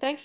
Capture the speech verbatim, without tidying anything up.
Thank